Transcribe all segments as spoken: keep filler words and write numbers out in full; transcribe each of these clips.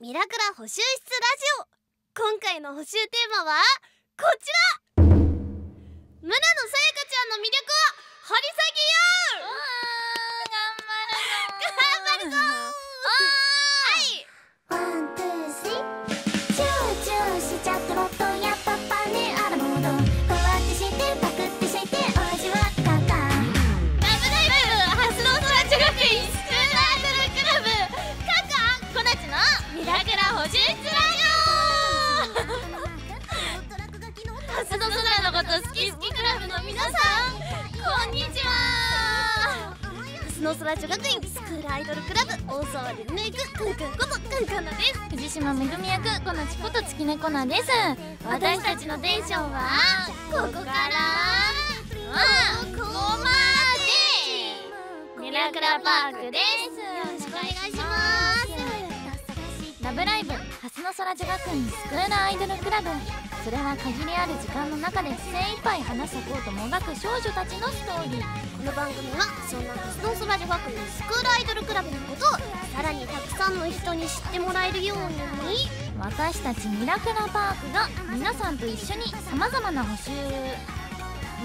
ミラクラ補習室ラジオ。今回の補習テーマはこちら。村野さやかちゃんの魅力を掘り下げよう。頑張るぞ。頑張るぞ。乙宗梢女学院スクールアイドルクラブ大沢レミ役くんくんことくんかなです。藤島めぐみ役こなちこと月音こなです。私たちのテンションはここからここまでミラクラパークです。よろしくお願いします。ラブライブ蓮の空女学院スクールアイドルクラブ、それは限りある時間の中で精一杯花咲こうともがく少女たちのストーリー。この番組はそんな乙宗梢女学院スクールアイドルクラブのことをさらにたくさんの人に知ってもらえるように、私たちミラクラパークが皆さんと一緒にさまざまな補習、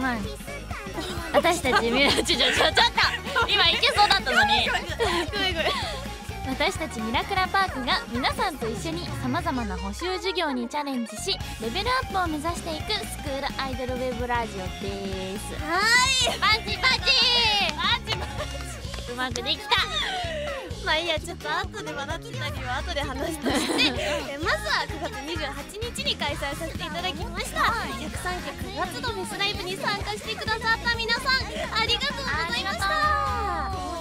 まあ私たちミラクラちょちょちょっと今いけそうだったのに私たちミラクラパークが皆さんと一緒にさまざまな補習授業にチャレンジしレベルアップを目指していくスクールアイドルウェブラジオです。はーい、パチパチパチパチ、うまくできた。まあいいや、ちょっと後で笑ってたりは後で話してまずはくがつにじゅうはちにちに開催させていただきましたひゃくさんきょくがつのフェスライブに参加してくださった皆さんありがとうございました。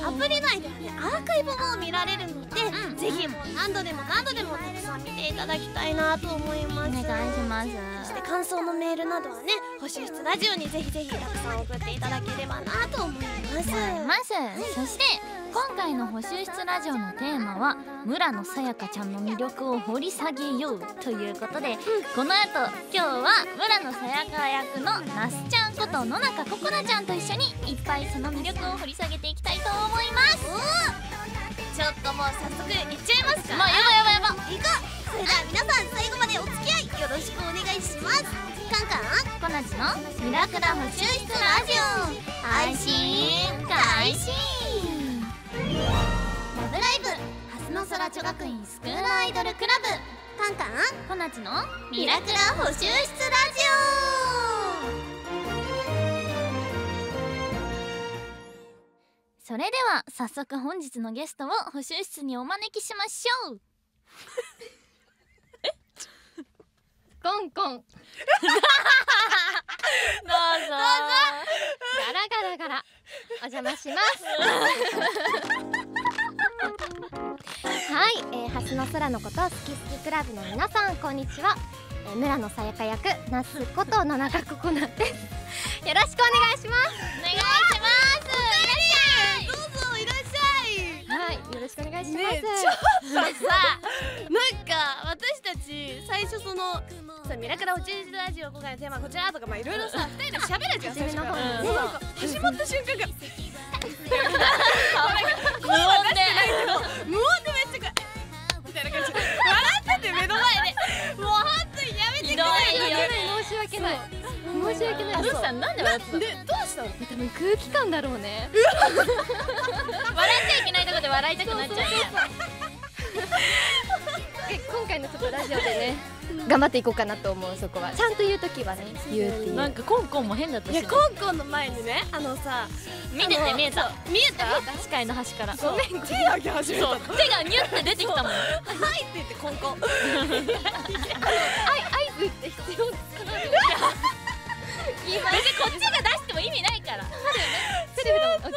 アプリ内でアーカイブも見られるので、うん、ぜひもう何度でも何度でもたくさん見ていただきたいなと思います。お願いします。そして感想のメールなどはね、補習室ラジオにぜひぜひたくさん送っていただければなと思います。まず、そして今回の補習室ラジオのテーマは村野さやかちゃんの魅力を掘り下げようということで、うん、この後今日は村野さやか役のなすちゃんこと野中ここなちゃんと一緒にいっぱいその魅力を掘り下げていきたいと思います。ちょっともう早速いっちゃいますか。もうやばいやばいやばい、行こう。それでは皆さん最後までお付き合いよろしくお願いします。カンカンこなちのミラクラ補習室ラジオ配信開始。ラブライブ蓮の空女学院スクールアイドルクラブ、カンカンこなちのミラクラ補習室ラジオ。それでは早速本日のゲストを補習室にお招きしましょう。えコンコンどうぞガラガラガラお邪魔しますはい、えー、蓮の空のこと好き好きクラブの皆さんこんにちは、えー、村野さやか役那須こと野中ここなです。よろしくお願いします。お願いします。よろしくお願いします。ね、ちょっとさなんか私たち最初そのさミラクラ補習室ラジオ今回のテーマこちらとかまあいろいろさ二人で喋るじゃん。最初から始まった瞬間が声は出してないけど無音でめっちゃみたいな感じで笑ってて目の前でもう本当にやめてください。申し訳ない申し訳ない。どうしたの？なんで笑ってたの？どうしたの？多分空気感だろうね。笑っちゃいけないとこで笑いたくなっちゃう。今回のちょっとラジオでね、頑張っていこうかなと思う。そこはちゃんと言うときはね、言うっていう。なんかコンコンも変だったし。いやコンコンの前にね、あのさ、見てて見えた。見えた？視界の端から。ごめん、手上げ始めた。手がニュって出てきたもん。はいって言ってコンコン。はい。うって必要かな。別にこっちが出しても意味ないから。テレビだもん。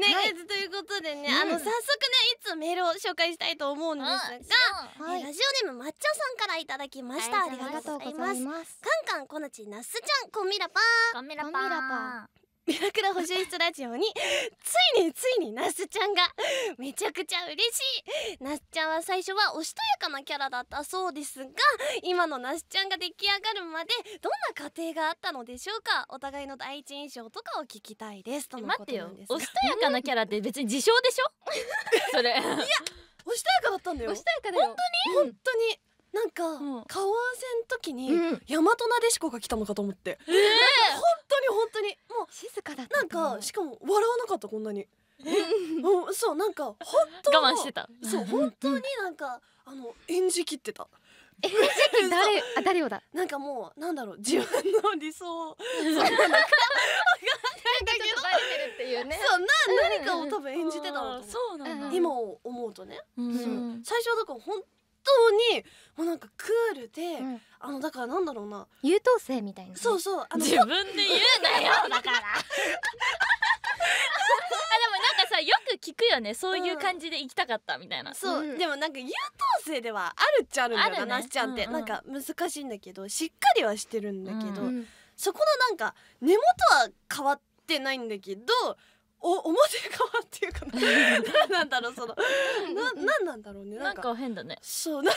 ねえということでね、あの早速ねいつメールを紹介したいと思うんですが、ラジオネームまっちゃさんからいただきました。ありがとうございます。カンカンこなちなすちゃんこみらぱー。こみらぱー。ミラクラ補習室ラジオについについになすちゃんがめちゃくちゃ嬉しい。なすちゃんは最初はおしとやかなキャラだったそうですが、今のなすちゃんが出来上がるまでどんな過程があったのでしょうか。お互いの第一印象とかを聞きたいですとのことなんですが。待ってよ、おしとやかなキャラって別に自称でしょそれ。いやおしとやかなんだよ。本当に本当になんか、うん、顔合わせの時に、うん、大和なでしこが来たのかと思って、えー、本当に本当にもう静かだった。なんかしかも笑わなかった、こんなに。うん、そうなんか本当我慢してた。そう本当になんかあの演じ切ってた。演じ切誰あ誰をだ。なんかもうなんだろう、自分の理想をなんかわかんないんだけど、バレてるっていうね。そうな何かを多分演じてたのと思う。今を思うとね。そう最初はだから本当にもうなんかクールで、あのだからなんだろうな、優等生みたいな。そうそう、自分で言うなよだから。よく聞くよね、そういう感じで行きたかったみたいな。そうでもなんか優等生ではあるっちゃあるんだよな、なしちゃんって。なんか難しいんだけど、しっかりはしてるんだけど、そこのなんか根元は変わってないんだけど、お表側っていうかなんなんだろう、そのなんなんだろうね。なんか変だね。そうな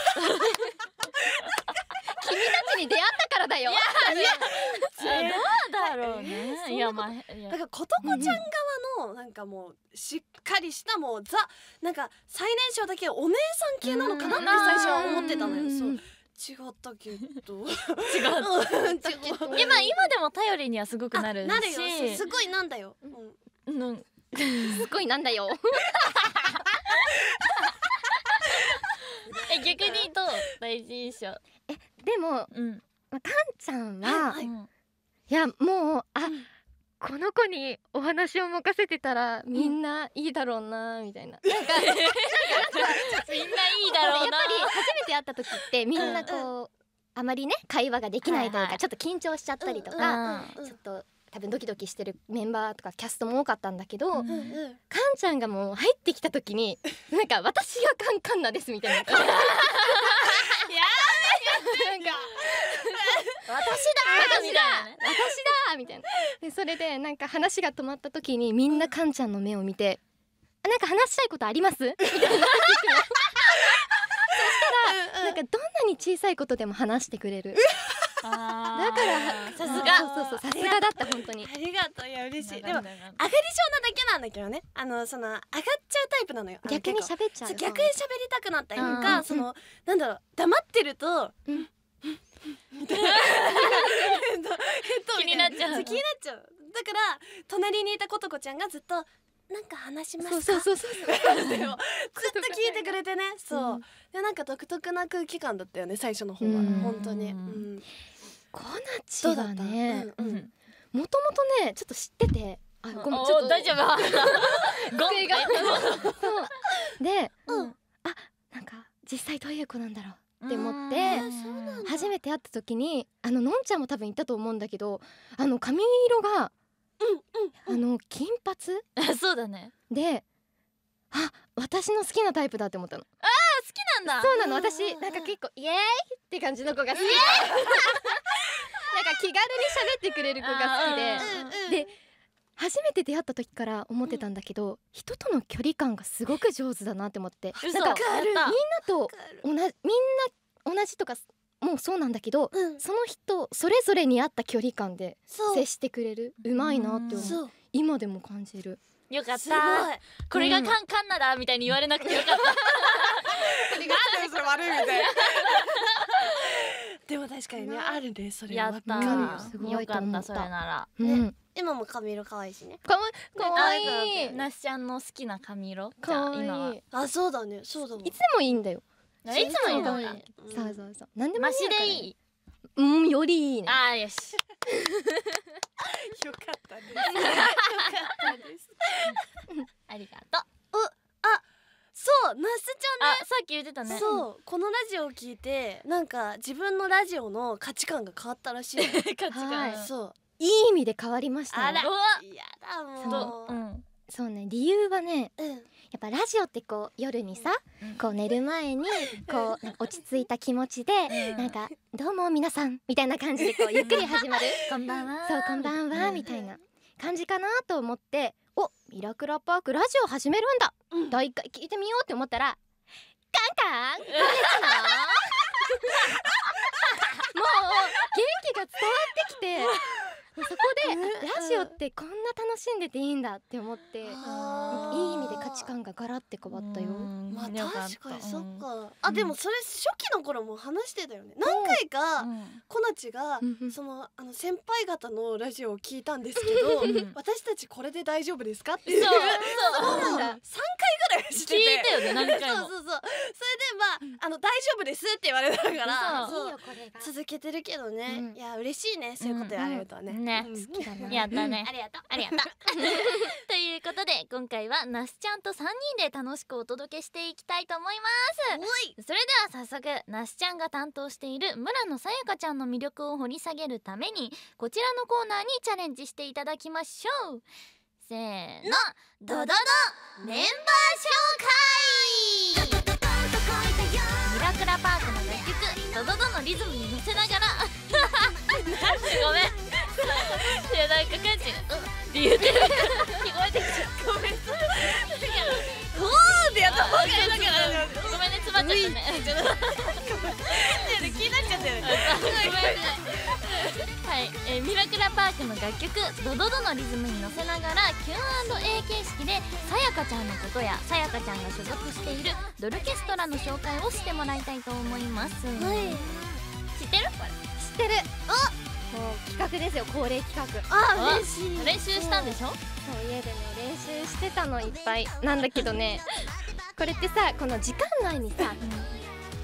君たちに出会ったからだよ。いやどうだろうね。いやまあだからことこちゃん側のなんかもうしっかりしたもうザなんか最年少だけお姉さん系なのかなって最初は思ってたのよ。そう違ったけど違ったけど、今今でも頼りにはすごくなるし、なるよ。すごいなんだよ。うんすごいなんだよ。え逆にどう第一印象。えでも、うん、かんちゃんは、はい、いやもうあ、うん、この子にお話を任せてたらみんないいだろうなみたいな、うん、なんかみんないいだろうな。やっぱり初めて会った時ってみんなこう、うんうん、あまりね会話ができないというか、はい、はい、ちょっと緊張しちゃったりとか、ちょっと多分ドキドキしてるメンバーとかキャストも多かったんだけど、かんちゃんがもう入ってきた時になんか私がカンカンナですみたいな。やーなんか私だ私だ私だみたいな。でそれでなんか話が止まった時にみんなかんちゃんの目を見て、なんか話したいことありますみたいな。そしたらなんかどんなに小さいことでも話してくれる。だからさすが、そうそうそう、さすがだった本当に。ありがとう。いや嬉しい。でも上がり症なだけなんだけどね。あのその上がっちゃうタイプなのよ。逆に喋っちゃう。逆に喋りたくなったりとか、そのなんだろう、黙ってるとみたいな気になっちゃう。気になっちゃう。だから隣にいたことこちゃんがずっとなんか話しました。そうそうそうそう。ずっと聞いてくれてね。そう。でなんか独特な空気感だったよね、最初の方は。本当に。コナチはね、もともとねちょっと知ってて、あごめんちょっと大丈夫。ゴンが。で、あなんか実際どういう子なんだろう。って思って初めて会った時に、あののんちゃんも多分いたと思うんだけど、あの髪色があの金髪そうだね。であ私の好きなタイプだって思ったの。ああ好きなんだ。そうなの。私なんか結構イエーイって感じの子が好き。なんか気軽に喋ってくれる子が好きで、で初めて出会った時から思ってたんだけど、人との距離感がすごく上手だなって思って、なんかみんなと同じみんな同じとかもうそうなんだけど、その人それぞれに合った距離感で接してくれるうまいなって思う。今でも感じる。よかった。これがカンカンナだみたいに言われなくてよかった。なんでそれ悪いみたいな。でも確かにねあるね、それは。やったよかった、それなら。今も髪色可愛いしね。かわいい。なしちゃんの好きな髪色。かわいい。あそうだね、そうだね。いつもいいんだよ。いつもいいんだよ。そうそうそう。なんでもいい。マシでいい。うんよりいいね。あよし。よかったです。よかったです。ありがとう。あ。そう那須ちゃんね、さっき言ってたね。そうこのラジオを聞いてなんか自分のラジオの価値観が変わったらしい。価値観そういい意味で変わりました。あらいやだもう。そうね理由はね、やっぱラジオってこう夜にさこう寝る前にこう落ち着いた気持ちでなんかどうも皆さんみたいな感じでこうゆっくり始まるこんばんはそうこんばんはみたいな感じかなと思って、おミラクラパークラジオ始めるんだ、うん、第一回聞いてみようって思ったらカンカンどうですのもう元気が伝わってきて、そこでラジオってこんな楽しんでていいんだって思って、いい意味で価値観がガラって変わったよ。まあ確かにそっか。あでもそれ初期の頃も話してたよね。何回かこなちがそのあの先輩方のラジオを聞いたんですけど、私たちこれで大丈夫ですかっていうそうそうさんかいぐらいしてて聞いたよね何回も。そうそうそう。それでまああの大丈夫ですって言われたから、続けてるけどね。いや嬉しいね、そういうことやるとね。ね、好きだな。やったね。ありがとう。ありがとう。ということで今回はなすちゃんとさんにんで楽しくお届けしていきたいと思います。おい。それでは早速、なすちゃんが担当している村野さやかちゃんの魅力を掘り下げるためにこちらのコーナーにチャレンジしていただきましょう。せーの、ドドドメンバー紹介。ミラクラパークの楽曲ドドドのリズムに乗せながらごめんいやなんかカンチが「うっ」って言ってる聞こえてきちゃう。ごめんなさい「おー」ってやった方がいいだからごめんね、詰まっちゃったね。気になっちゃったよね。はい、えー、ミラクラパークの楽曲「ドドド」のリズムに乗せながら キューアンドエー 形式でさやかちゃんのことやさやかちゃんが所属しているドルケストラの紹介をしてもらいたいと思います。知ってる？これ知ってる。お、もう企画ですよ、恒例企画。あ、嬉しい。練習したんでしょ？そう、家でね練習してたのいっぱいなんだけどねこれってさ、この時間内にさ、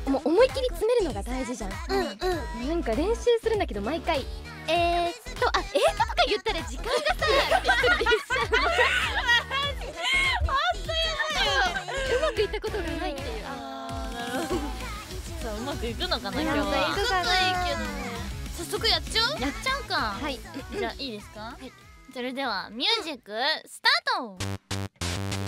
もう思い切り詰めるのが大事じゃん。うんうん。なんか練習するんだけど毎回えーっとあ、えーっととか言ったら時間がさって言ってしちゃう。本当にうまくいったことがないっていう。あー、なるほど。そう、うまくいくのかな今日は。うまくいくかな。早速やっちゃう？やっちゃうか。はい。じゃあいいですか？はい。それではミュージックスタート。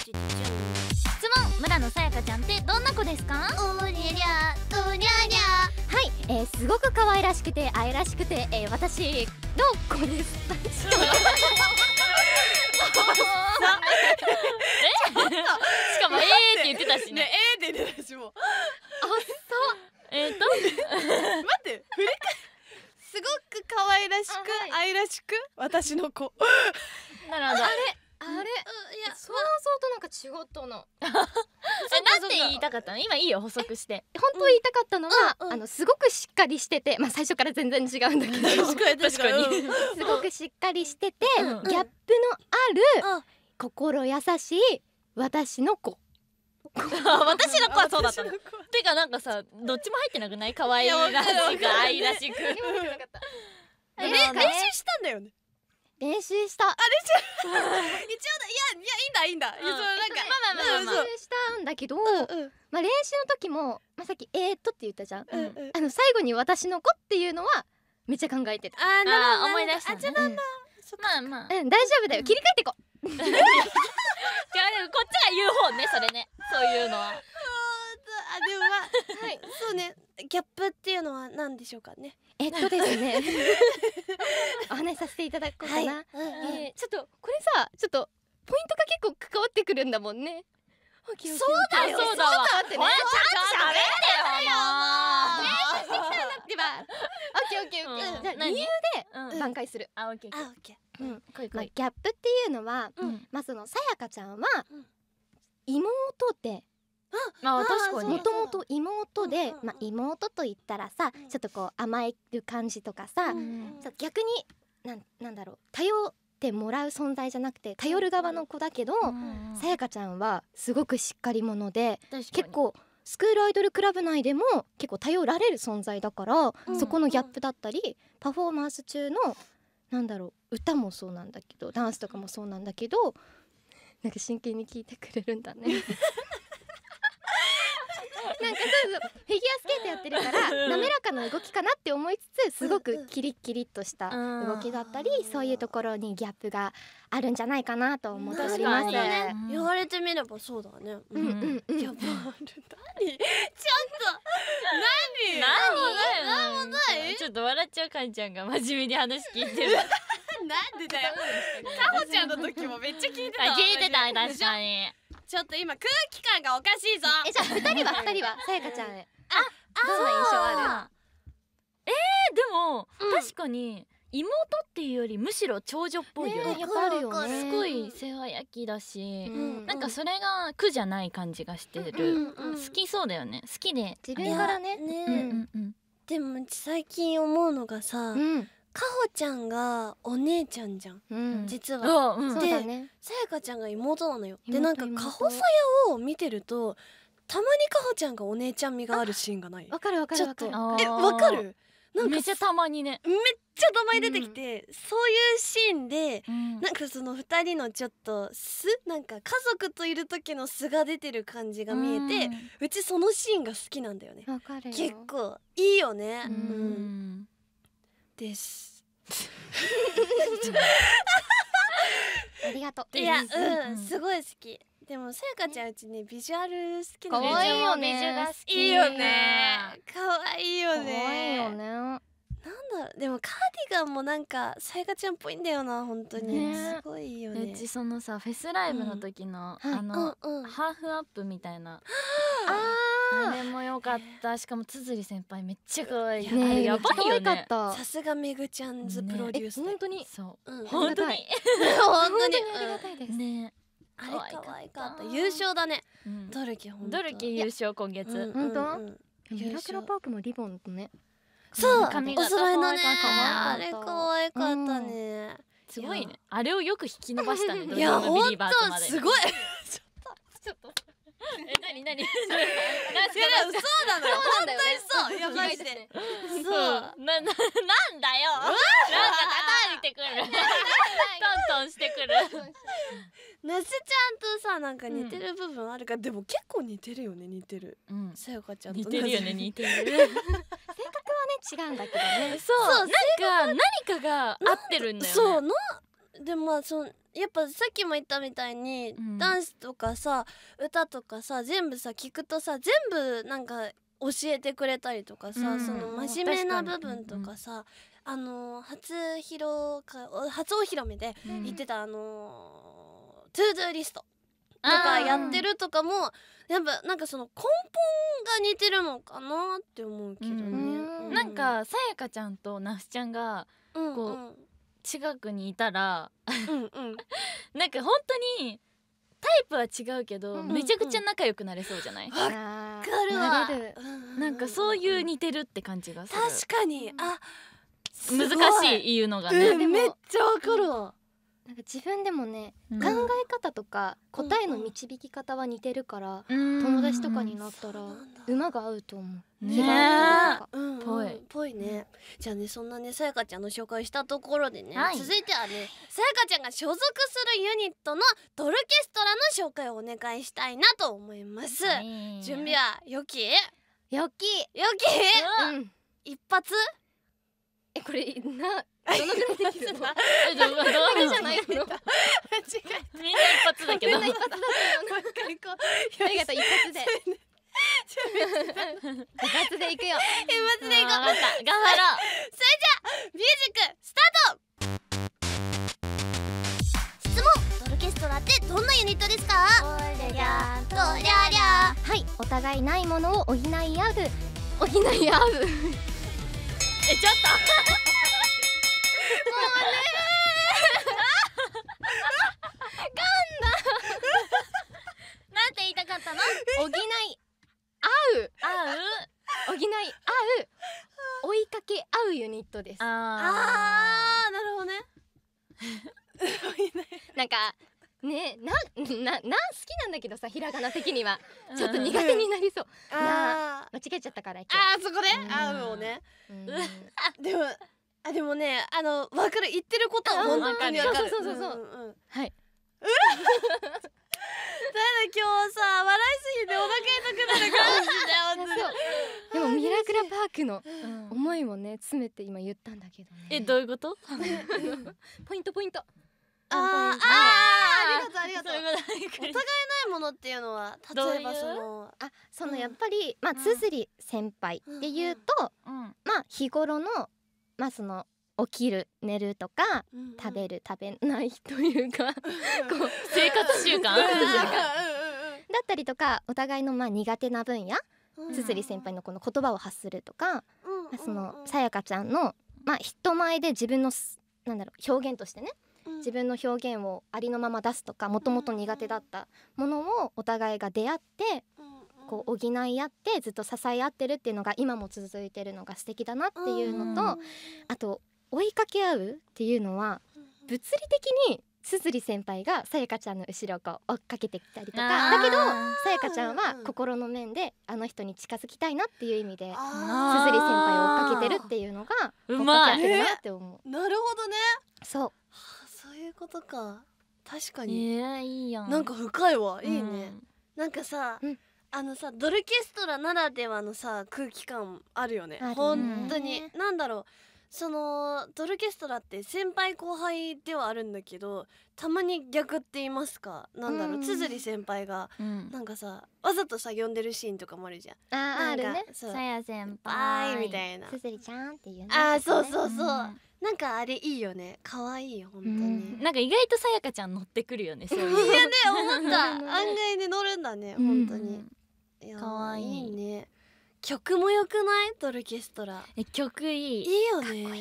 質問、村野さやかちゃんってどんな子ですか？おにゃりゃ、おにゃりゃ。はい、えー、すごく可愛らしくて愛らしくて、えー、私の子です。しかもえーって言ってたしね。えーって言ってたしも。あっそう。えっと。待って、振り返。すごく可愛らしく愛らしく私の子。なるほど。あれあれ、いや想像となんか違ったの。なんて言いたかったの？今いいよ補足して。本当言いたかったのは、あのすごくしっかりしてて、まあ最初から全然違うんだけど、確かにすごくしっかりしててギャップのある心優しい私の子。私の子はそうだったの。てかなんかさ、どっちも入ってなくない？可愛らしく愛らしく。練習したんだよね。練習した。あれじゃ一応だ、いやいやいいんだいいんだ。そうなんかまあまあまあ練習したんだけど、まあ練習の時もまあさっきえっとって言ったじゃん。あの最後に私の子っていうのはめっちゃ考えてた。ああなるほど、思い出した。あじゃまあまあまあまあ。うん大丈夫だよ、切り替えていこう。こっちが言う方ね、それね、そういうのは。あでもまあはいそうね、ギャップっていうのは何でしょうかね。えっとですね、お話しさせていただこうかな。えちょっとこれさ、ちょっとポイントが結構関わってくるんだもんね。そうだよそうだわ。ちゃんと喋ってよ。練習してきたんだってば。オッケーオッケー。じゃあ理由で挽回する。あオッケーオッケー。ギャップっていうのは、まあそのさやかちゃんは妹で、もともと妹で、まあ妹と言ったらさ、ちょっとこう甘える感じとかさ、逆になんなんだろう、頼ってもらう存在じゃなくて頼る側の子だけど、さやかちゃんはすごくしっかり者で、結構スクールアイドルクラブ内でも結構頼られる存在だから、そこのギャップだったり、パフォーマンス中のなんだろう、歌もそうなんだけどダンスとかもそうなんだけど、なんか真剣に聴いてくれるんだね。なんかそうそう、フィギュアスケートやってるから滑らかな動きかなって思いつつ、すごくキリッキリっとした動きだったり、そういうところにギャップがあるんじゃないかなと思っております。言われてみればそうだね。うんうんうん。何ちょっと何何何もない。ちょっと笑っちゃう。かんちゃんが真面目に話聞いてる。なんでだよ。かほちゃんの時もめっちゃ聞いてた。聞いてた、確かに。ちょっと今空気感がおかしいぞ。え、じゃあ二人は二人はさやかちゃんへ。あ、どんな印象ある？えー、でも確かに妹妹っていうよりむしろ長女っぽいよね。すごい世話焼きだし、なんかそれが苦じゃない感じがしてる。好きそうだよね。好きで自分からね。でも最近思うのがさ、かほちゃんがお姉ちゃんじゃん、実は。で、さやかちゃんが妹なのよ。で、なんかかほさやを見てるとたまにかほちゃんがお姉ちゃん味があるシーンがない？わかるわかるわかる。え、わかる？めっちゃたまにね、めっちゃたまに出てきて、そういうシーンでなんかそのふたりのちょっと素、なんか家族といる時の素が出てる感じが見えて、うちそのシーンが好きなんだよね。結構いいよね。ですありがとう。いや、うん、すごい好き。でもさやかちゃんうちね、ビジュアル好きなの。可愛いよね。ビジュが好き。いいよね。可愛いよね。可愛いよね。なんだでもカーディガンもなんかさやかちゃんっぽいんだよな、本当に。すごいよね。うちそのさ、フェスライブの時のあのハーフアップみたいな。あれも良かった。しかもつづり先輩めっちゃ可愛い。あれやばいよね。さすがめぐちゃんズプロデュース。本当に。そう。本当に。本当にありがたいです。ね。あれ可愛かった。優勝だね。ドルキ本当。ドルキ優勝今月。本当？キラキラパークもリボンとね。そう。髪型可愛かった。あれ可愛かったね。すごいね。あれをよく引き伸ばしたね。いや本当すごい。ちょっとちょっと。え、なになに。いや嘘だな。本当にそう。やばいね。そう。なななんだよ。なんか叩いてくる。トントンしてくる。なすちゃんとさ、なんか似てる部分あるから、でも結構似てるよね。似てる。さやかちゃんと似てるよね。似てる。性格はね違うんだけどね。そう。なんか何かが合ってるんだよね。そうの。でもそのやっぱさっきも言ったみたいに、うん、ダンスとかさ歌とかさ全部さ聞くとさ全部なんか教えてくれたりとかさ、うん、その真面目な部分とかさ、うん、あの初披露か初お披露目で言ってた、うん、あのトゥードゥーリストとかやってるとかもやっぱなんかその根本が似てるのかなって思うけどね。うん、なんかさやかちゃんとなすちゃんがこう、うん、うん、近くにいたらうん、うん、なんか本当にタイプは違うけど、うん、めちゃくちゃ仲良くなれそうじゃない？わかるわ。なんかそういう似てるって感じがする。確かに。あ、難しい言うのがね。めっちゃわかるわ。なんか自分でもね、うん、考え方とか答えの導き方は似てるから、うん、友達とかになったら馬が合うと思う。ねえ、ぽいぽいね。じゃあね、そんなねさやかちゃんの紹介したところでね、はい、続いてはねさやかちゃんが所属するユニットのドルケストラの紹介をお願いしたいなと思います。はい、準備はよき？よきよき、うん、一発？え、これな。どのぐらいできるの？どのぐらいじゃないの？間違えた。みんな一発だけど。みんな一発だけど。ありがとう、一発で。一発でいくよ。一発でいこう。頑張ろう。それじゃあミュージックスタート。質問、ドルケストラってどんなユニットですか？おりゃとりゃりゃ。はい、お互いないものを補い合う。補い合う。え、ちょっと。もうねー。ガンだ。なんて言いたかったの？補い合う。合う。補い合う。追いかけ合うユニットです。ああ、なるほどね。なんかね、ななな好きなんだけどさ、ひらがな的にはちょっと苦手になりそう。ああ、間違えちゃったから。ああ、そこで合うをね。でも。あ、でもね、あの、わかる、言ってることは本当にわかる。そうそうそうそう。はい。うわ。だから今日さ、笑いすぎてお腹痛くなる感じだよ。でもミラクラパークの思いもね、詰めて今言ったんだけどね。え、どういうこと？ポイントポイント。ああああ、ありがとうありがとう。お互いないものっていうのは、例えばその、あ、そのやっぱりまあつづり先輩で言うと、まあ日頃のまあその起きる寝るとか食べる食べないというか生活習慣だったりとか、お互いのまあ苦手な分野、つづり先輩のこの言葉を発するとか、そのさやかちゃんのまあ、人前で自分のなんだろう表現としてね、うん、自分の表現をありのまま出すとか、もともと苦手だったものをお互いが出会って、うん、こう補い合ってずっと支え合ってるっていうのが今も続いてるのが素敵だなっていうのと、うん、あと追いかけ合うっていうのは物理的にすずり先輩がさやかちゃんの後ろをこう追っかけてきたりとか、だけどさやかちゃんは心の面であの人に近づきたいなっていう意味ですずり先輩を追っかけてるっていうのがうまいなって思う。なるほどね。そう、はあ、そういうことか。確かに、えー、いいやん。なんか深いわ。いいね、うん、なんかさ、うん、あのさドルケストラならではのさ空気感あるよね。本当になんだろう、そのドルケストラって先輩後輩ではあるんだけど、たまに逆って言いますか、なんだろう、つづり先輩が、うん、なんかさわざとさ呼んでるシーンとかもあるじゃん。あー、あるね。さや先輩みたいな、つづりちゃんっていうね。あー、そうそうそう、うん、なんかあれいいよね。可愛いよ本当に、うん、なんか意外とさやかちゃん乗ってくるよね、そういういやね、思った。案外で乗るんだね本当に、うん、いや可愛いね。曲も良くない？ドルケストラ。え、曲いい。いいよね。かっこいいね。かっ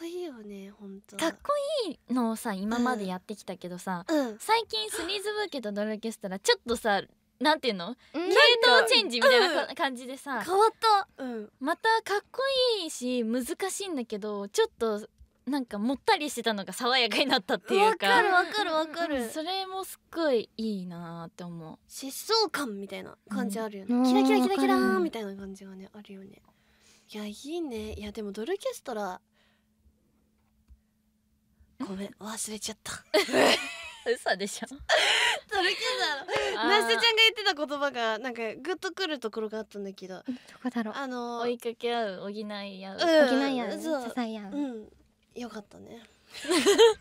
こいいよね、本当。かっこいいのをさ今までやってきたけどさ、うん、最近スニーズブーケとドルケストラちょっとさなんていうの系統チェンジみたいな感じでさ、うん、変わった、うん、またかっこいいし難しいんだけど、ちょっとなんかもったりしてたのが爽やかになったっていうか。わかるわかるわかる、うん、それもすっごいいいなって思う。疾走感みたいな感じあるよね、うん、キラキラキラキラーみたいな感じがねあるよね。いやいいね。いやでもドルケストラごめん忘れちゃった嘘でしょドルケストラなすちゃんが言ってた言葉がなんかグッとくるところがあったんだけど、どこだろう、あのー、追いかけ合う、補い合う、うん、補い合う、支え合う、うん、よかったね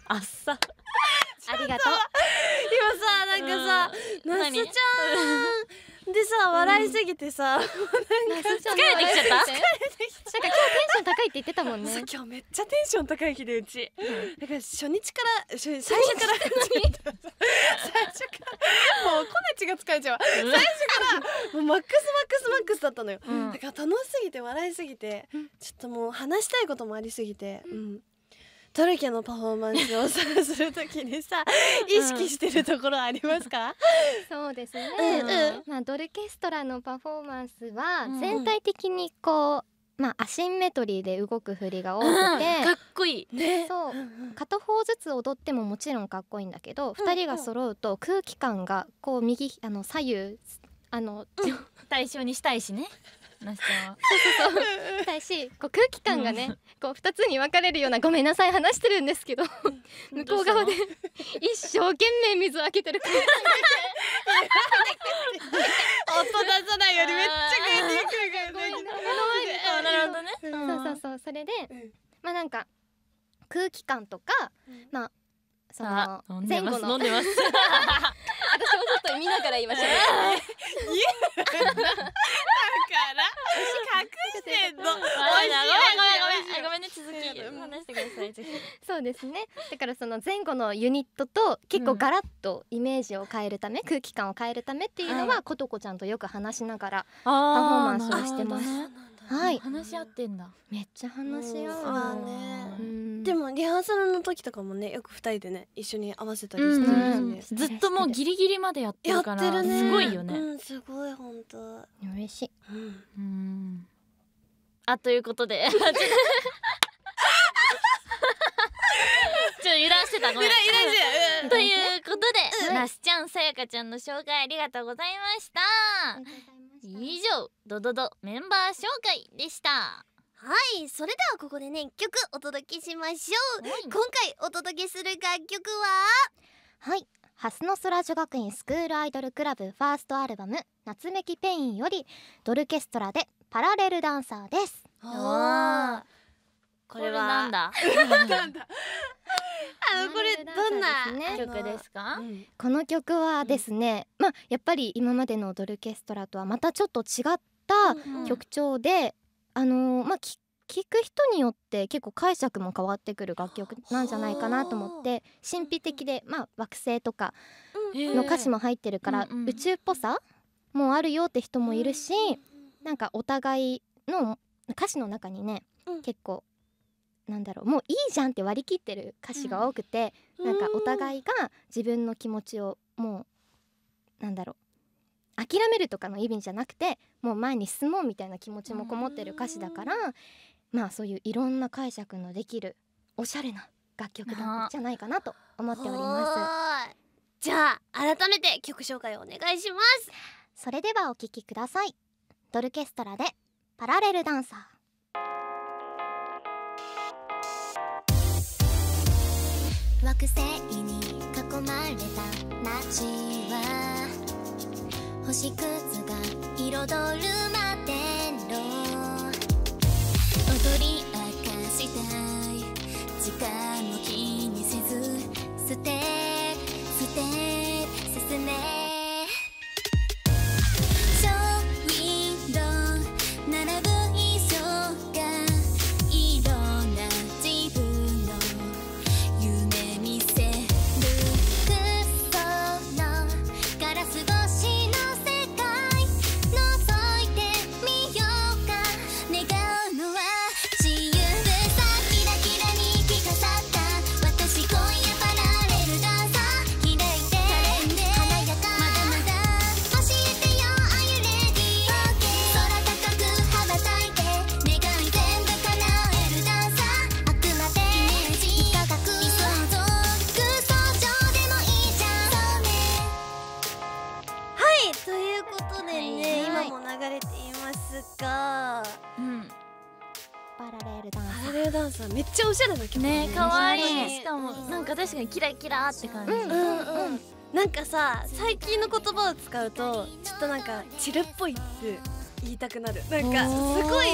あっさありがとう。今さなんかさ、なすちゃんでさ笑いすぎてさ、うん、なんか疲れてきちゃった。なんか今日テンション高いって言ってたもんね。今日めっちゃテンション高い日でうち、うん、だから初日から初日最初から最初からもうコネチが疲れちゃう、うん、最初からもうマックスマックスマックスだったのよ、うん、だから楽しすぎて笑いすぎて、うん、ちょっともう話したいこともありすぎて、うん、ドルケのパフォーマンスをするときにさ意識してるところありますか？そうですね、うん、まあ、ドルケストラのパフォーマンスは全体的にこう、まあ、アシンメトリーで動く振りが多くて、うん、かっこいい、ね、そう、片方ずつ踊ってももちろんかっこいいんだけど、ふたりが揃うと空気感がこう右あの左右あの、うん、対称にしたいしね。なしちゃんはそうそうそうたいし、こう空気感がね、うん、こうふたつに分かれるような、ごめんなさい話してるんですけど向こう側で一生懸命水を開けてる感じ音出さないよりめっちゃグイグイグイグイ目の前で。なるほどね。そうそうそうそれで、まあなんか空気感とか、まあその前後の飲んでます。私もちょっと見ながら言いましたね。だから隠してんの。ごめんごめんね、続き話してください。そうですね。だからその前後のユニットと結構ガラッとイメージを変えるため、空気感を変えるためっていうのはことこちゃんとよく話しながらパフォーマンスをしてます。はい、話し合ってんだ。めっちゃ話し合うわね。でもリハーサルの時とかもね、よくふたりでね一緒に合わせたりしてるんですね。ずっともうギリギリまでやってるから、すごいよね。うん、すごい本当。嬉しい。うん。あ、ということで、ちょっと揺らしてたごめん。ということで、なすちゃん、さやかちゃんの紹介ありがとうございました。以上、ドドドメンバー紹介でした。はい、それではここでね一曲お届けしましょう、はい、今回お届けする楽曲は、はい、蓮の空女学院スクールアイドルクラブファーストアルバム夏めきペインよりドルケストラでパラレルダンサーです。おー、これはなんだなんだあのこれどんな曲ですか？この曲はですね、うん、まあやっぱり今までのドルケストラとはまたちょっと違った曲調で、うん、うん、あのまあ聴く人によって結構解釈も変わってくる楽曲なんじゃないかなと思って、神秘的で、まあ惑星とかの歌詞も入ってるから、うん、うん、宇宙っぽさもあるよって人もいるし、なんかお互いの歌詞の中にね、うん、結構なんだろう、もういいじゃんって割り切ってる歌詞が多くて、うん、なんかお互いが自分の気持ちをもうなんだろう諦めるとかの意味じゃなくて、もう前に進もうみたいな気持ちもこもってる歌詞だから、まあそういういろんな解釈のできるおしゃれな楽曲じゃないかなと思っております。じゃあ改めて曲紹介をお願いします。それではお聴きください。ドルケストラでパラレルダンサー。惑星に囲まれた街は星屑が彩る摩天楼、踊り明かしたい時間を気にせずステップステップ進め、めっちゃおしゃれな曲ね。可愛い。しかもなんか確かにキラキラって感じ。うんうんうん。なんかさ、最近の言葉を使うとちょっとなんかチルっぽいって言いたくなる。なんかすごい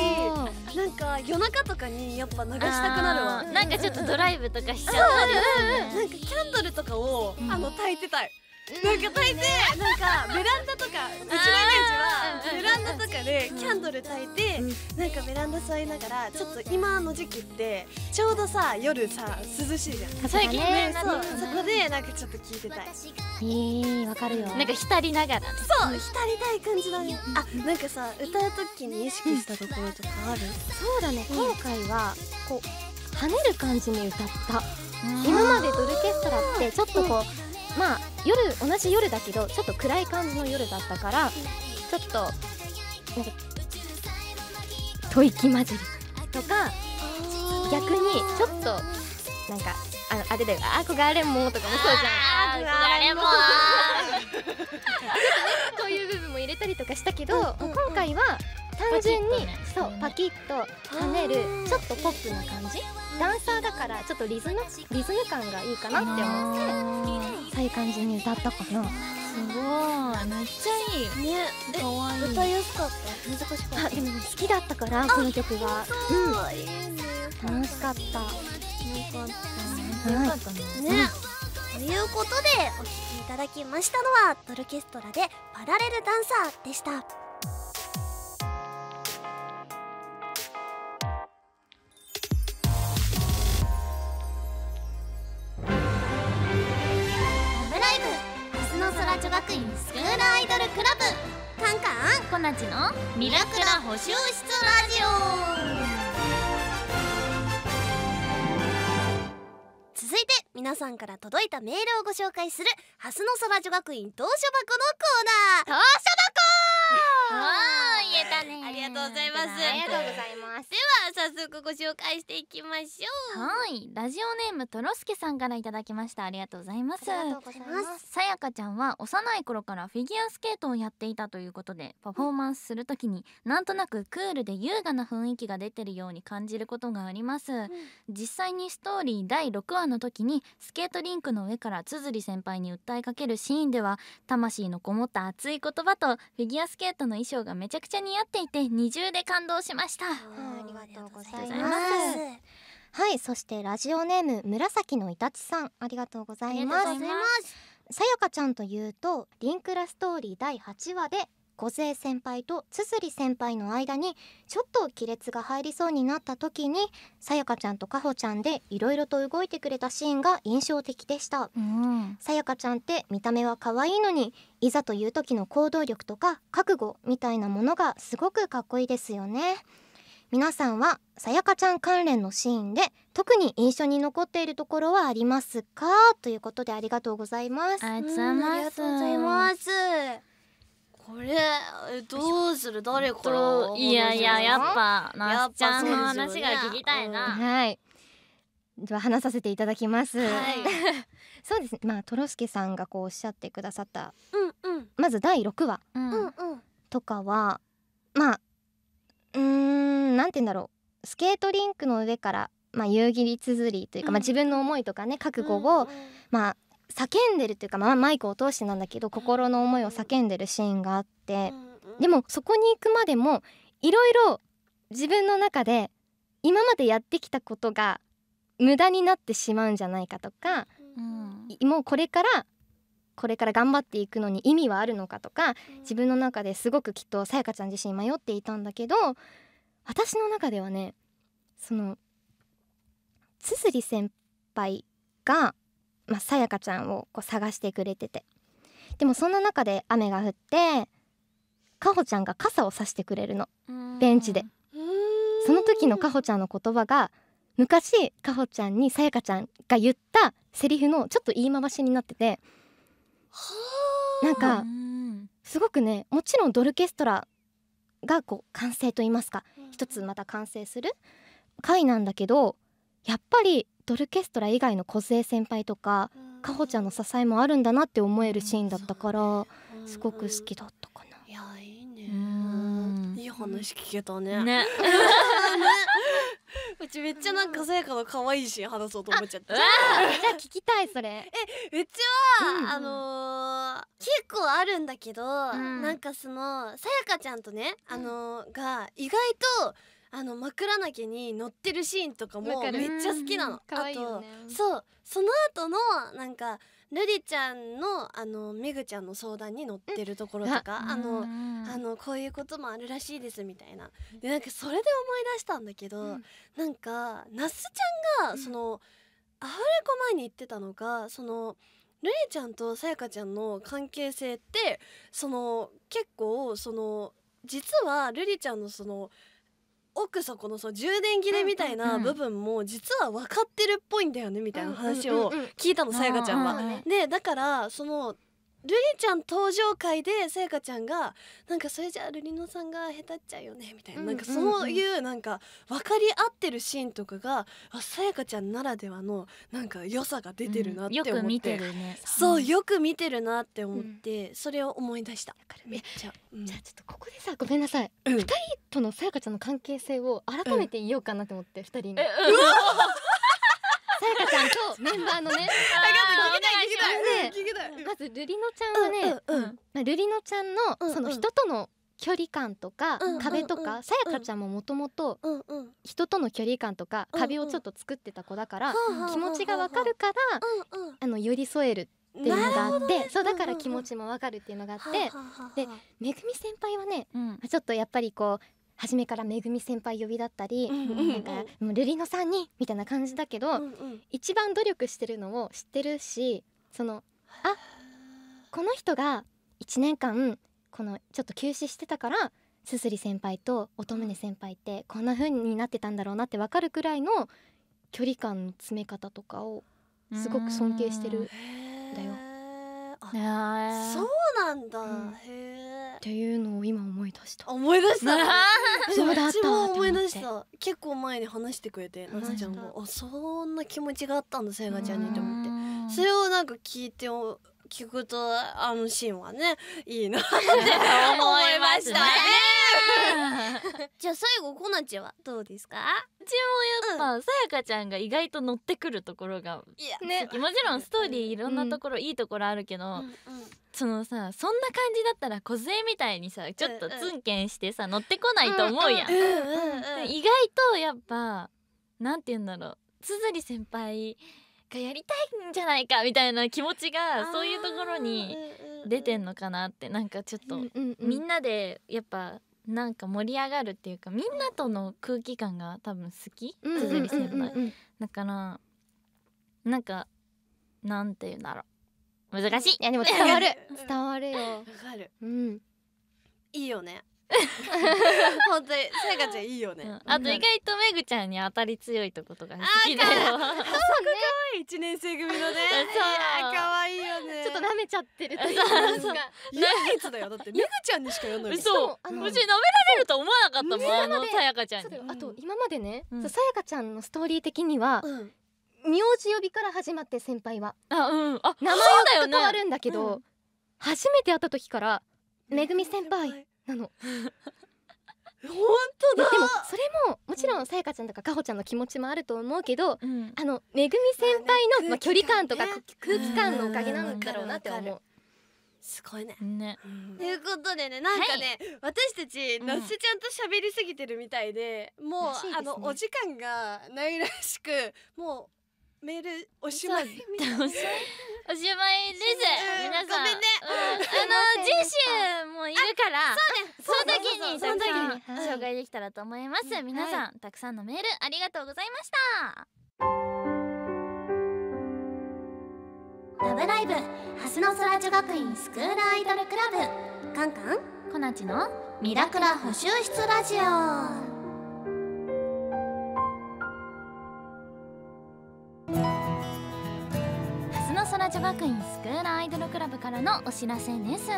なんか夜中とかにやっぱ流したくなるわ。なんかちょっとドライブとかしちゃう。なんかキャンドルとかをあの焚いてたい。なんか焚いてなんかベランダとか、うちのイメージはベランダとかでキャンドル焚いてなんかベランダ座りながら、ちょっと今の時期ってちょうどさ夜さ涼しいじゃん最近ね、そう、そこでなんかちょっと聴いてたい。へえ、わかるよ。なんか浸りながら、そう浸りたい感じだね。あ、なんかさ歌う時に意識したところとかある？そうだね、今回はこう跳ねる感じに歌った。今までドルケストラってちょっとこうまあ夜同じ夜だけどちょっと暗い感じの夜だったから、ちょっとなんか吐息混じりとか、逆にちょっとなんか あ, あれだよ憧れもとかもそうじゃん、憧れもこういう部分も入れたりとかしたけど、今回は単純にそうパキッと跳ねるちょっとポップな感じ、ダンサーだからちょっとリズムリズム感がいいかなって思って。そういう感じに歌ったかな。すごい、めっちゃいいね。可愛い。歌いやすかった？難しかった？あ、でも好きだったからこの曲が。うん。楽しかった。よかった。よかったね。ということでお聴きいただきましたのはドルケストラでパラレルダンサーでした。女学院スクールアイドルクラブ、カンカンこなちのミラクラ補習室ラジオ。続いて皆さんから届いたメールをご紹介する蓮の空女学院投書箱のコーナー。投書箱ー言えたね。ありがとうございます。ありがとうございます。では早速ご紹介していきましょう。はい、ラジオネームとろすけさんからいただきました。ありがとうございます。さやかちゃんは幼い頃からフィギュアスケートをやっていたということで、パフォーマンスするときになんとなくクールで優雅な雰囲気が出てるように感じることがあります、うん、実際にストーリーだいろくわの時にスケートリンクの上からつづり先輩に訴えかけるシーンでは、魂のこもった熱い言葉とフィギュアスケートの衣装がめちゃくちゃ似合っていて二重で感動しました。ありがとうございます。はい、そしてラジオネーム紫のいたちさん、ありがとうございます。さやかちゃんというとリンクラストーリーだいはちわで小勢先輩とつづり先輩の間にちょっと亀裂が入りそうになった時に、さやかちゃんとかほちゃんでいろいろと動いてくれたシーンが印象的でした、うん、さやかちゃんって見た目は可愛いのに、いざという時の行動力とか覚悟みたいなものがすごくかっこいいですよね。皆さんはさやかちゃん関連のシーンで特に印象に残っているところはありますか、ということでありがとうございます。ありがとうございます。これどうする、誰から。いやいや、やっぱなっちゃんの話が聞きたいな、うん、はい、では話させていただきます、はい、そうですね、まあとろすけさんがこうおっしゃってくださった、うんうん、まずだいろくわとかは、うんうん、まあうーん、なんて言うんだろう、スケートリンクの上から、まあ、夕霧つづりというか、うん、まあ、自分の思いとかね、覚悟を、うんうん、まあ、叫んでるというか、まあ、マイクを通してなんだけど心の思いを叫んでるシーンがあって、うんうん、でもそこに行くまでもいろいろ自分の中で今までやってきたことが無駄になってしまうんじゃないかとか、うん、もうこれからこれから頑張っていくのに意味はあるのかとか、自分の中ですごくきっとさやかちゃん自身迷っていたんだけど、私の中ではね、そのつづり先輩が、まあ、さやかちゃんをこう探してくれてて、でもそんな中で雨が降ってかほちゃんが傘を差してくれるの、ベンチで。その時のかほちゃんの言葉が昔かほちゃんにさやかちゃんが言ったセリフのちょっと言い回しになってて、なんかすごくね、もちろんドルケストラがこう完成と言いますか、一つまた完成する回なんだけど、やっぱりドルケストラ以外の梢先輩とかかほちゃんの支えもあるんだなって思えるシーンだったから、すごく好きだったかな。いや、いいね、いい話聞けたね、ねうちめっちゃなんかさやかの可愛いシーン話そうと思っちゃった。じゃあ聞きたい、それ。え、うちは、うん、あのー、結構あるんだけど、うん、なんかそのさやかちゃんとね、あのー、が意外とあの枕投げに乗ってるシーンとかもめっちゃ好きなの。あと、そう、その後のなんか瑠璃ちゃんのあのめぐちゃんの相談に乗ってるところとか、あのあのこういうこともあるらしいですみたいな。でなんかそれで思い出したんだけど、うん、なんか那須ちゃんがそのアフレコ前に言ってたのが、その瑠璃ちゃんとさやかちゃんの関係性って、その結構その実は瑠璃ちゃんのその奥底のその充電切れみたいな部分も実は分かってるっぽいんだよねみたいな話を聞いたの、さやかちゃんは。でだからその瑠璃ちゃん登場会でさやかちゃんがなんかそれじゃあ瑠璃のさんが下手っちゃうよねみたいな、なんかそういうなんか分かり合ってるシーンとかがさやかちゃんならではのなんか良さが出てるなって思って、うん、よく見てるね。そう、よく見てるなって思って、うん、それを思い出した。めっちゃ、うん、じゃあちょっとここでさ、ごめんなさい、うん、ふたりとのさやかちゃんの関係性を改めて言おうかなと思って、うん、ふたりに。さやかちゃんとメンバーのね、まずルリノちゃんはね、ルリノちゃんのその人との距離感とか壁とか、さやかちゃんももともと人との距離感とか壁をちょっと作ってた子だから、気持ちがわかるからあの寄り添えるっていうのがあって、そうだから気持ちもわかるっていうのがあって、でめぐみ先輩はね、ちょっとやっぱりこう初めからめぐみ先輩呼びだったり、なんかもう瑠璃のさんにみたいな感じだけど、うん、うん、一番努力してるのを知ってるし、そのあこの人がいちねんかんこのちょっと休止してたから、すすり先輩と乙女先輩ってこんな風になってたんだろうなって分かるくらいの距離感の詰め方とかをすごく尊敬してるんだよ。あ、そうなんだ、うん、へーっていうのを今思い出した。思い出したそうだったと思って、私も思い出した。結構前に話してくれて、なつちゃんがあ、そんな気持ちがあったんださやかちゃんにと思って、それをなんか聞いて聞くと、あのシーンはね、いいなって思いましたね。じゃあ最後、こなちはどうですか？うちもやっぱさやかちゃんが意外と乗ってくるところが、ね、もちろんストーリーいろんなところ、うん、いいところあるけど、うんうん、そのさ、そんな感じだったら小杖みたいにさ、ちょっとツンケンしてさ乗ってこないと思うやん。意外とやっぱなんて言うんだろう、つづり先輩がやりたいんじゃないかみたいな気持ちがそういうところに出てんのかなって、なんかちょっとみんなでやっぱなんか盛り上がるっていうか、みんなとの空気感が多分好き、つづり先輩だから、なんかなんていうんだろう、難しい。いやでも伝わる伝わるよ、わかる、うん、いいよね。本当にさやかちゃんいいよね、うん、あと意外とめぐちゃんに当たり強いとことか好きだよ。あー、かわいいいちねん生組のね。そう、かわいいよね。ちょっと舐めちゃってるというか、唯一だよ。だってめぐちゃんにしかやんない。そう、無事に舐められると思わなかったもん、ね、あのさやかちゃんに。あと今までね、さやかちゃんのストーリー的には、うん、名字呼びから始まって、先輩はあ、うん、あ名前は変わるんだけど、ね、うん、初めて会った時からめぐみ先輩なの。本当だ。でもそれももちろんさやかちゃんとかかほちゃんの気持ちもあると思うけど、うん、あのめぐみ先輩の、まあ、距離感とか空気感のおかげなんだろうなって思う。すごいね。ね。ということでね、なんかね、はい、私たち那須ちゃんと喋りすぎてるみたいで、もう、ね、あのお時間がないらしく、もうメールおしまい。おしまいです。皆さん、あの次週もいるから、その時にその時に紹介できたらと思います。皆さんたくさんのメールありがとうございました。ラブライブ蓮の空女学院スクールアイドルクラブ、カンカンこなちのミラクラ補習室ラジオ。空女学院スクールアイドルクラブからのお知らせです。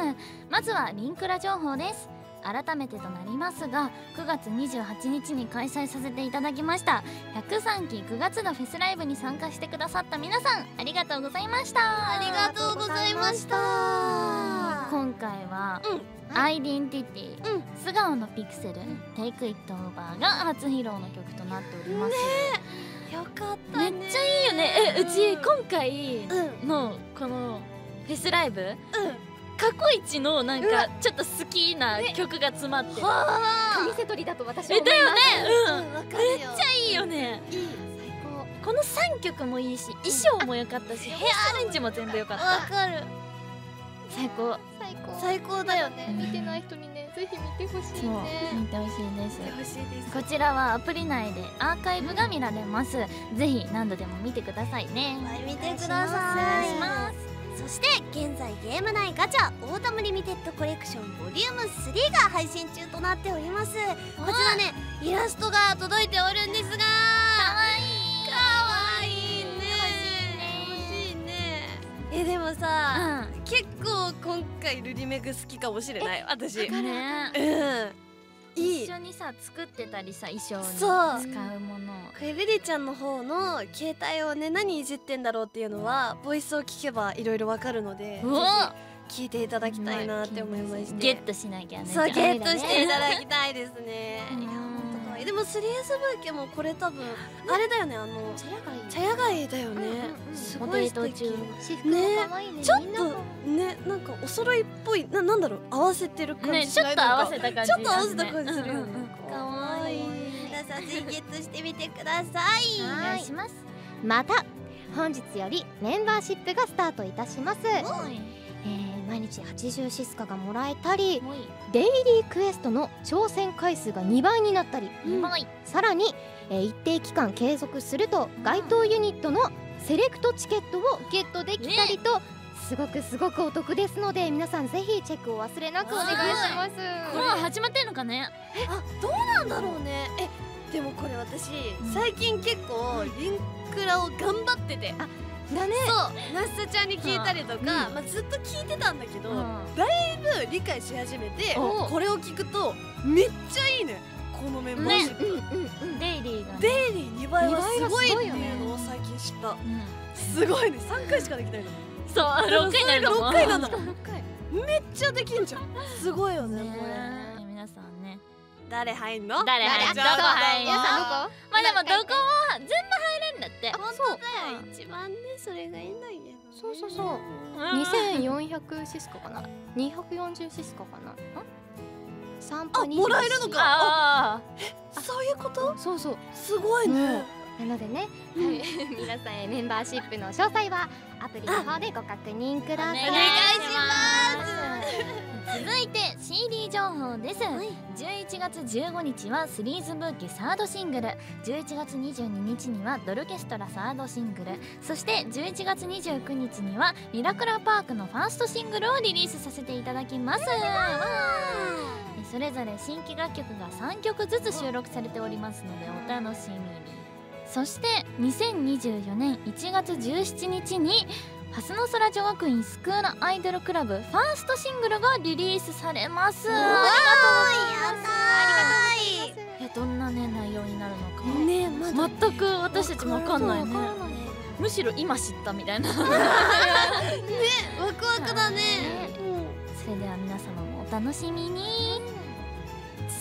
まずはリンクラ情報です。改めてとなりますが、くがつにじゅうはちにちに開催させていただきましたひゃくさんきくがつのフェスライブに参加してくださった皆さん、ありがとうございました。ありがとうございました。今回は、うん、アイデンティティ、うん、素顔のピクセル、テイクイットオーバーが初披露の曲となっております。ねえ、よかったね。めっちゃいいよね。え、うち今回のこのフェスライブ、過去一のなんかちょっと好きな曲が詰まってる。神セトリだと私は思います。だよね。うん。めっちゃいいよね。いい。最高。このさんきょくもいいし、衣装も良かったし、ヘアアレンジも全部良かった。わかる。最高。最高。最高だよね。見てない人にね。ぜひ見てほしいね。見てほしいです。こちらはアプリ内でアーカイブが見られます。ぜひ何度でも見てくださいね。はい、見てください。お願いします。そして現在ゲーム内ガチャオータムリミテッドコレクションボリュームスリーが配信中となっております。こちらね、イラストが届いておるんですが、かわいい。かわいいね。欲しいね。え、でもさ、結構。今回ルリメグ好きかもしれない私。だからね、うん、一緒にさ作ってたりさ、衣装に使うもの。これリリちゃんの方の携帯をね、何いじってんだろうっていうのはボイスを聞けばいろいろわかるので、聞いていただきたいなって思いまして、ゲットしなきゃね。そう、ゲットしていただきたいですね。いや、本当かわいい。でもスリーエスブーケもこれ多分あれだよね、あの茶屋街だよね。すごい素敵。私服も可愛いね。ちょっとね、なんかお揃いっぽい、な、なんだろう、合わせてる感じ。ちょっと合わせた感じ。ちょっと合わせた感じするよね。可愛い。皆さんぜひゲットしてみてください。お願いします。また、本日よりメンバーシップがスタートいたします。毎日はちじゅうシスカがもらえたり、デイリークエストの挑戦回数がにばいになったり、さらに一定期間継続すると該当ユニットのセレクトチケットをゲットできたりと。すごくすごくお得ですので、皆さんぜひチェックを忘れなくお願いします。もう始まってんのかね。え、あ、どうなんだろうね。え、でもこれ私、うん、最近結構リンクラを頑張ってて。あ、だね。そう、那須ちゃんに聞いたりとか、うん、まあずっと聞いてたんだけど、うん、だいぶ理解し始めて、これを聞くとめっちゃいいね。このメンバーシップ。デイリーが、デイリーにばいはすごいっていうのを最近知った。すごいね。さんかいしかできないの。そう、ろっかいなの。ろっかいなの。めっちゃできんじゃん。すごいよね。皆さんね、誰入んの？誰入んの？どこ入んの？まあでもどこも全部入れんだって。本当だよ。一番ね、それがいいんだけど。そうそうそう。にせんよんひゃくシスコかな。にひゃくよんじゅうシスコかな。散歩にもらえるのか。ああ。そういうこと？そうそう。すごいね。なのでね、皆さんへメンバーシップの詳細はアプリの方でご確認ください。お願いします。続いて シーディー 情報です。じゅういちがつじゅうごにちはスリーズブーケサードシングル、じゅういちがつにじゅうににちにはドルケストラサードシングル、そしてじゅういちがつにじゅうくにちにはミラクラパークのファーストシングルをリリースさせていただきます。それぞれ新規楽曲がさんきょくずつ収録されておりますのでお楽しみに。そしてにせんにじゅうよねんいちがつじゅうしちにちに蓮の空女学院スクールアイドルクラブファーストシングルがリリースされます。ありがとうございます。ありがとうございます。いや、どんなね内容になるのかね、ま、全く私たちもわかんないね。むしろ今知ったみたいなね、ワクワクだね。それでは皆様もお楽しみに。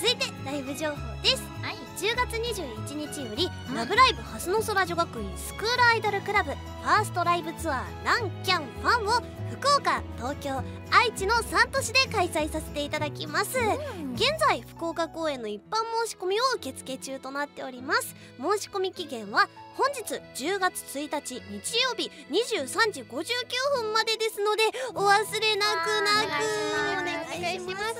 続いてライブ情報です。はい、じゅうがつにじゅういちにちより「ラブライブ蓮の空女学院スクールアイドルクラブファーストライブツアーランキャンファン」を福岡、東京、愛知のさんとしで開催させていただきます。現在福岡公演の一般申し込みを受付中となっております。申し込み期限は本日じゅうがつついたち日曜日にじゅうさんじごじゅうきゅうふんまでですので、お忘れなくなくお願いします。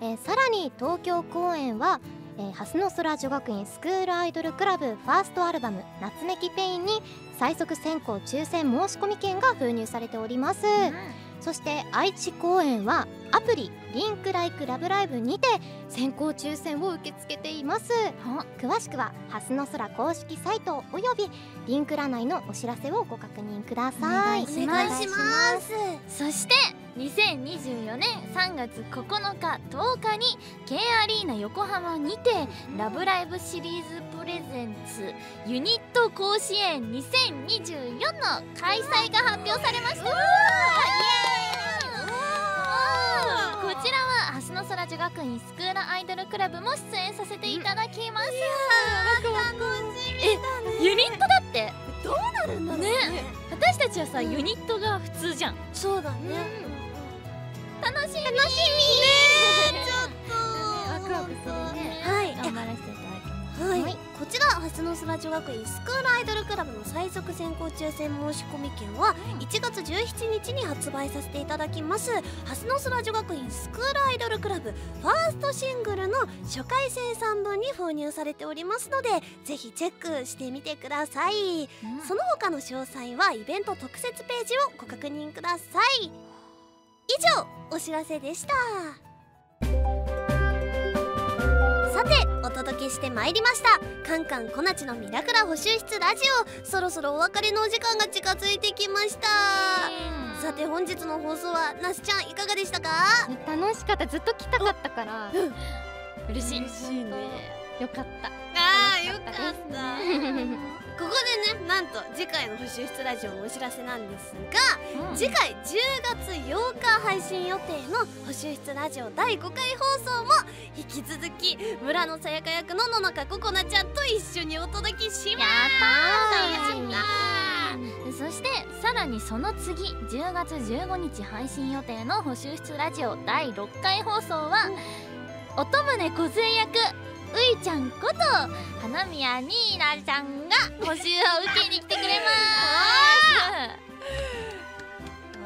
えー、さらに東京公演はえー、蓮の空女学院スクールアイドルクラブファーストアルバム「夏めきペイン」に最速先行抽選申し込み券が封入されております。うん、そして愛知公演はアプリ「リンクライクラブライブ」にて先行抽選を受け付けています。うん、詳しくは蓮の空公式サイトおよびリンクラ内のお知らせをご確認ください。お願いします。そしてにせんにじゅうよねんさんがつここのかとおかに K アリーナ横浜にて「ラブライブシリーズプレゼンツユニット甲子園にせんにじゅうよん」の開催が発表されました。イエーイ。こちらは蓮の空女学院スクールアイドルクラブも出演させていただきます。え、ユニットだってどうなるんだろうね。私たちはさ、ユニットが普通じゃん。そうだね。楽しみね。ちょっとワクワクするね。はい、頑張らせていただきます。はい、こちら蓮の空女学院スクールアイドルクラブの最速先行抽選申し込み券はいちがつじゅうしちにちに発売させていただきます。蓮の空女学院スクールアイドルクラブファーストシングルの初回生産分に封入されておりますので、ぜひチェックしてみてください。うん、その他の詳細はイベント特設ページをご確認ください。以上、お知らせでした。さて、お届けしてまいりましたカンカンこなちのミラクラ補習室ラジオ、そろそろお別れのお時間が近づいてきました。さて、本日の放送はなすちゃんいかがでしたか？楽しかった。ずっと来たかったから、うん、嬉しい。嬉しいね。よかった。あー、よかった。ここでね、なんと次回の補習室ラジオのお知らせなんですが、うん、次回じゅうがつようか配信予定の補習室ラジオだいごかい放送も引き続き村野さやか役の野中ここなちゃんと一緒にお届けします。やったー。そしてさらにその次じゅうがつじゅうごにち配信予定の補習室ラジオだいろっかい放送は、うん、乙宗梢役ういちゃんこと花宮にいなちゃんが補習を受けに来てくれ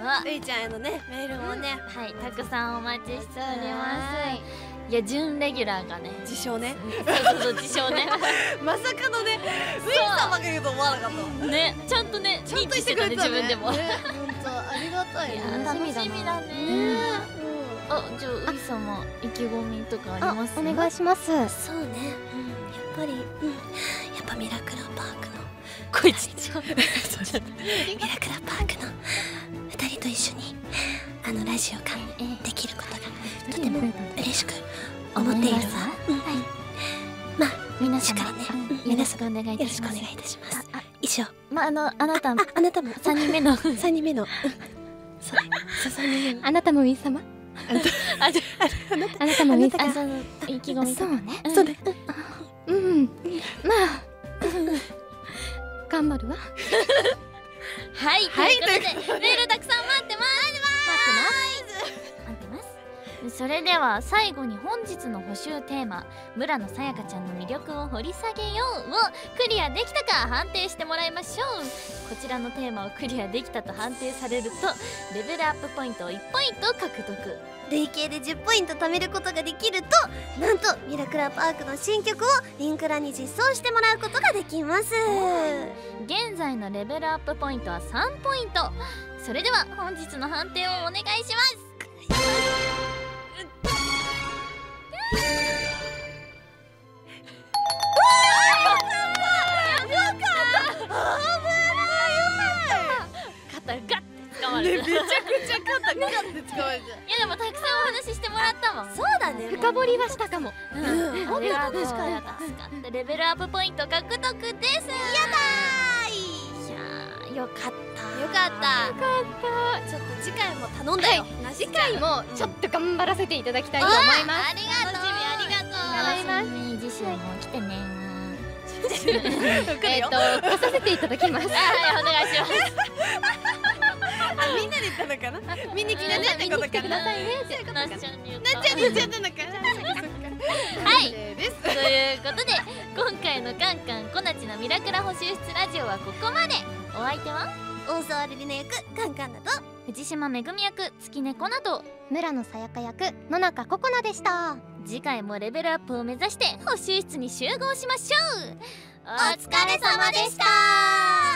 ます。ういちゃんへのねメールもね、うん、はい、たくさんお待ちしております。いや、準レギュラーがね、自称ね、そうそうそう、自称ね、まさかのね、うい様が言うと思わなかった。ね、ちゃんとね、認知してたね、自分でも。本当ありがたいね。楽しみだね。あ、じゃあうい様意気込みとかありますか？お願いします。そうね、やっぱり、うん、やっぱミラクラパークのこいつミラクラパークのふたりと一緒にあのラジオができることがとても嬉しく思っているわ。まあ、みんなからね、皆さんよろしくお願いいたします。以上、まあ、あのあなたもさんにんめのさんにんめのあなたもうい様あなたもみさん意気込み。そうね、そうね、うん、まあ頑張るわ。はい、ということでメールたくさん待ってます待ってます待ってます。それでは最後に本日の補習テーマ「村野さやかちゃんの魅力を掘り下げよう」をクリアできたか判定してもらいましょう。こちらのテーマをクリアできたと判定されるとレベルアップポイントをいちポイント獲得、累計でじゅっポイント貯めることができると、なんとミラクラパークの新曲をリンクラに実装してもらうことができます。現在のレベルアップポイントはさんポイント。それでは本日の判定をお願いします。でもたくさんお話ししてもらったもん。そうだね、深掘りはしたかも。うん、ありがとう。助かった。レベルアップポイント獲得です。やだー。いや、よかったよかったよかった。ちょっと次回も頼んだよ。次回もちょっと頑張らせていただきたいと思います。ありがとう、ありがとう。楽しみ、次週も来てね。えっと、来させていただきます。はい、お願いします。みんなで行ったのかな。見に来てねってことかな。なっちゃんに言ったのかな。はい、ということで今回のカンカンこなちのミラクラ補習室ラジオはここまで。お相手は大沢瑠璃の役カンカンだと藤島めぐみ役月猫など村野さやか役野中ここなでした。次回もレベルアップを目指して補習室に集合しましょう。お疲れ様でした。